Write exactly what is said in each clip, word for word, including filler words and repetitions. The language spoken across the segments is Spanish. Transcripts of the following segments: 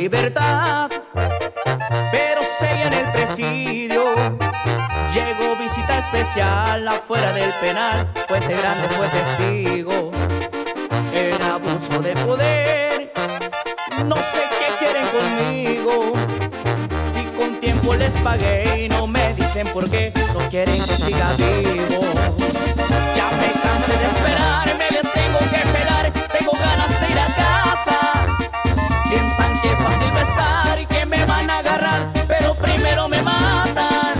libertad, pero seguía en el presidio. Llegó visita especial afuera del penal. Fuente Grande fue testigo. El abuso de poder, no sé qué quieren conmigo. Si con tiempo les pagué y no me dicen por qué, no quieren que siga vivo. Ya me cansé de esperar, me les tengo que pelar. Tengo ganas de ir a casa. Piensan que es fácil besar y que me van a agarrar, pero primero me matan.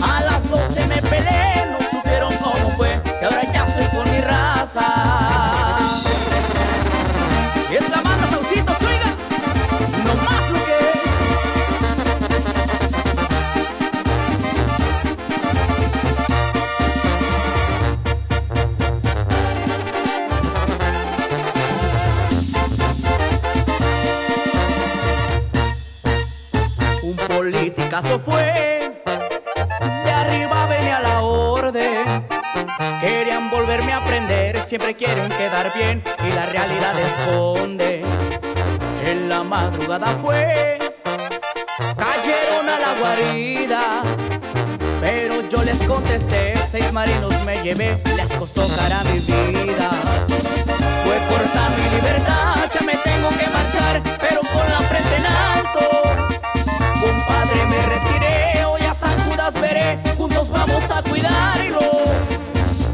A las doce me peleé, no supieron cómo fue, y ahora ya soy por mi raza. Y es la banda Saucitos, oigan, no más lo que. Politicazo fue, de arriba venía la orden. Querían volverme a prender, siempre quieren quedar bien y la realidad esconde. En la madrugada fue, cayeron a la guarida, pero yo les contesté, seis marinos me llevé, les costó cara mi vida. Fue corta mi libertad, ya me tengo que marchar, pero con la frente en alto. Compadre, me retiré, hoy a San Judas veré, juntos vamos a cuidarlo.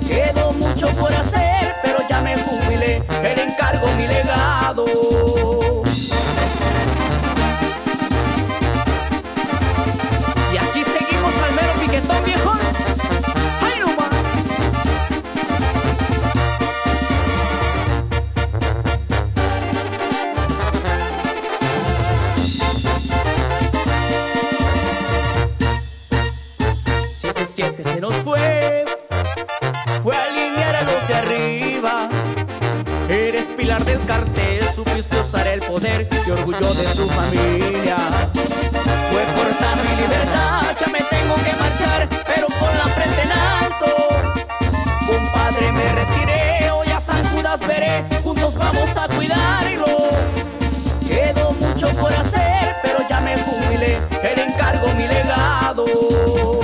Quedó mucho por hacer, pero ya me jubilé, el encargo mi legado. Y aquí seguimos al mero piquetón, viejo. ¡Ay, no siete se nos fue, fue a alinear a los de arriba. Eres pilar del cartel, supiste usar el poder y orgullo de su familia. Fue corta mi libertad, ya me tengo que marchar, pero con la frente en alto. Compadre, me retiré, hoy a San Judas veré, juntos vamos a cuidarlo. Quedó mucho por hacer, pero ya me jubilé, el encargo mi legado.